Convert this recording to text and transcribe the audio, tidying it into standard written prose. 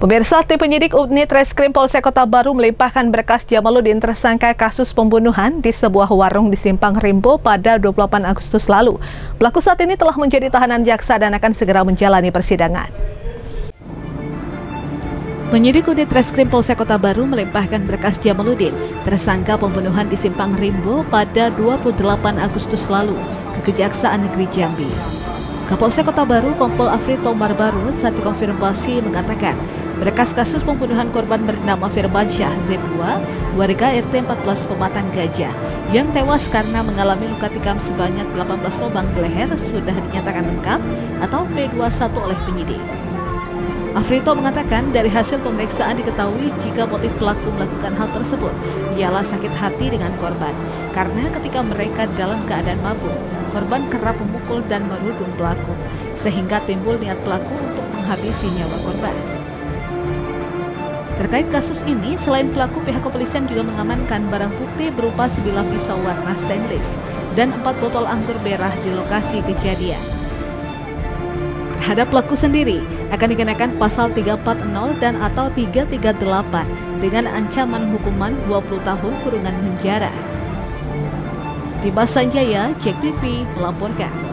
Pemirsa, tim penyidik Unit Reskrim Polsek Kota Baru melimpahkan berkas Jamaludin tersangka kasus pembunuhan di sebuah warung di Simpang Rimbo pada 28 Agustus lalu. Pelaku saat ini telah menjadi tahanan jaksa dan akan segera menjalani persidangan. Penyidik Unit Reskrim Polsek Kota Baru melimpahkan berkas Jamaludin tersangka pembunuhan di Simpang Rimbo pada 28 Agustus lalu ke Kejaksaan Negeri Jambi. Kapolsek Kota Baru Kompol Afri Tombar Baru saat dikonfirmasi mengatakan berkas kasus pembunuhan korban bernama Firbansyah Zebua, warga RT 14 Pematang Gajah, yang tewas karena mengalami luka tikam sebanyak 18 lubang di leher sudah dinyatakan lengkap atau P21 oleh penyidik. Afri Tombar mengatakan dari hasil pemeriksaan diketahui jika motif pelaku melakukan hal tersebut ialah sakit hati dengan korban, karena ketika mereka dalam keadaan mabuk, korban kerap memukul dan merundung pelaku, sehingga timbul niat pelaku untuk menghabisi nyawa korban. Terkait kasus ini, selain pelaku, pihak kepolisian juga mengamankan barang bukti berupa sebilah pisau warna stainless dan 4 botol anggur merah di lokasi kejadian. Terhadap pelaku sendiri, akan dikenakan pasal 340 dan atau 338 dengan ancaman hukuman 20 tahun kurungan penjara. Di Pasandjaya, Jack melaporkan.